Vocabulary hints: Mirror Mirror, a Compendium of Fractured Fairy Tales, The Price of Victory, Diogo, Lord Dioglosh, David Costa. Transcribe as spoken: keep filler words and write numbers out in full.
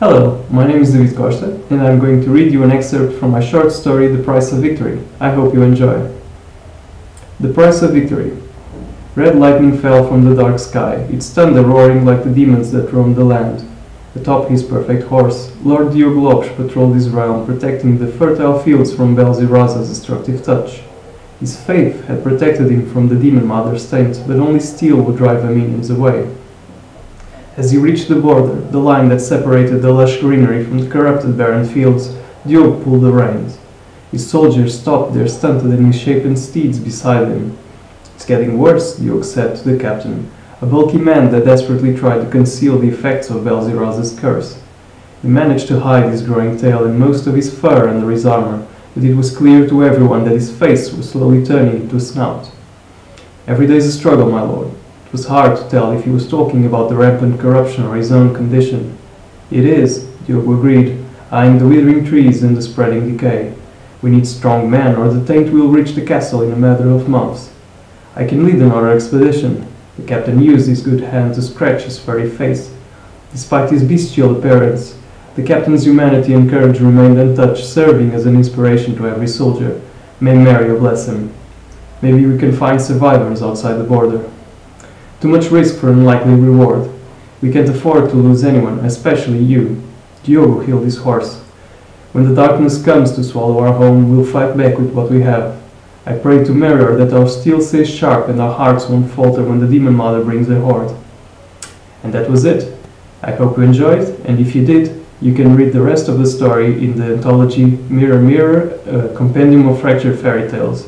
Hello, my name is David Costa, and I'm going to read you an excerpt from my short story, The Price of Victory. I hope you enjoy. The Price of Victory. Red lightning fell from the dark sky, its thunder roaring like the demons that roamed the land. Atop his perfect horse, Lord Dioglosh patrolled his realm, protecting the fertile fields from Belziraza's destructive touch. His faith had protected him from the demon mother's taint, but only steel would drive her minions away. As he reached the border, the line that separated the lush greenery from the corrupted barren fields, Diogo pulled the reins. His soldiers stopped their stunted and misshapen steeds beside him. "It's getting worse," Diogo said to the captain, a bulky man that desperately tried to conceal the effects of Belziraza's curse. He managed to hide his growing tail and most of his fur under his armor, but it was clear to everyone that his face was slowly turning into a snout. "Every day's a struggle, my lord." It was hard to tell if he was talking about the rampant corruption or his own condition. "It is," Diogo agreed, eyeing the withering trees and the spreading decay. "We need strong men, or the taint will reach the castle in a matter of months." "I can lead another expedition." The captain used his good hand to scratch his furry face. Despite his bestial appearance, the captain's humanity and courage remained untouched, serving as an inspiration to every soldier. May Mario bless him. "Maybe we can find survivors outside the border." "Too much risk for an unlikely reward. We can't afford to lose anyone, especially you." Diogo healed his horse. "When the darkness comes to swallow our home, we'll fight back with what we have. I pray to Mirror that our steel stays sharp and our hearts won't falter when the demon mother brings the horde." And that was it. I hope you enjoyed, and if you did, you can read the rest of the story in the anthology Mirror Mirror, a Compendium of Fractured Fairy Tales.